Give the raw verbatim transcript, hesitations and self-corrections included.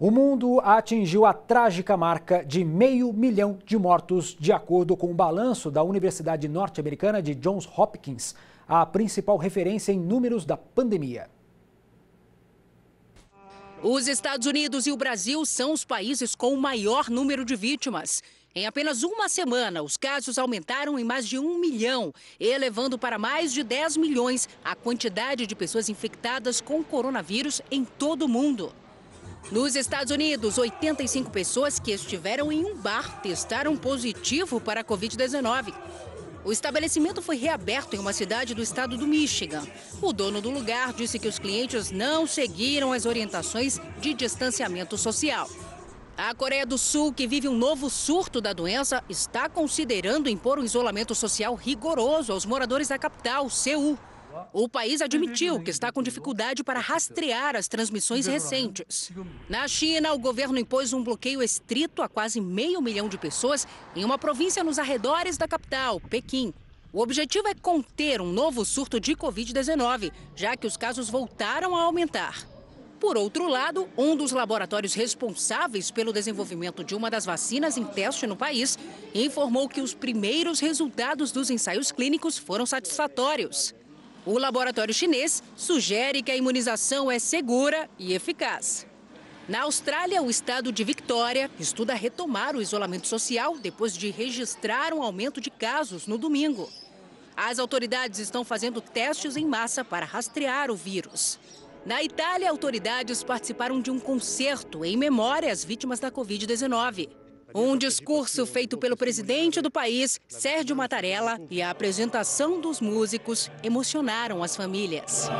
O mundo atingiu a trágica marca de meio milhão de mortos, de acordo com o balanço da Universidade Norte-Americana de Johns Hopkins, a principal referência em números da pandemia. Os Estados Unidos e o Brasil são os países com o maior número de vítimas. Em apenas uma semana, os casos aumentaram em mais de um milhão, elevando para mais de dez milhões a quantidade de pessoas infectadas com coronavírus em todo o mundo. Nos Estados Unidos, oitenta e cinco pessoas que estiveram em um bar testaram positivo para a covid dezenove. O estabelecimento foi reaberto em uma cidade do estado do Michigan. O dono do lugar disse que os clientes não seguiram as orientações de distanciamento social. A Coreia do Sul, que vive um novo surto da doença, está considerando impor um isolamento social rigoroso aos moradores da capital, Seul. O país admitiu que está com dificuldade para rastrear as transmissões recentes. Na China, o governo impôs um bloqueio estrito a quase meio milhão de pessoas em uma província nos arredores da capital, Pequim. O objetivo é conter um novo surto de covid dezenove, já que os casos voltaram a aumentar. Por outro lado, um dos laboratórios responsáveis pelo desenvolvimento de uma das vacinas em teste no país informou que os primeiros resultados dos ensaios clínicos foram satisfatórios. O laboratório chinês sugere que a imunização é segura e eficaz. Na Austrália, o estado de Victoria estuda retomar o isolamento social depois de registrar um aumento de casos no domingo. As autoridades estão fazendo testes em massa para rastrear o vírus. Na Itália, autoridades participaram de um concerto em memória às vítimas da covid dezenove. Um discurso feito pelo presidente do país, Sérgio Mattarella, e a apresentação dos músicos emocionaram as famílias.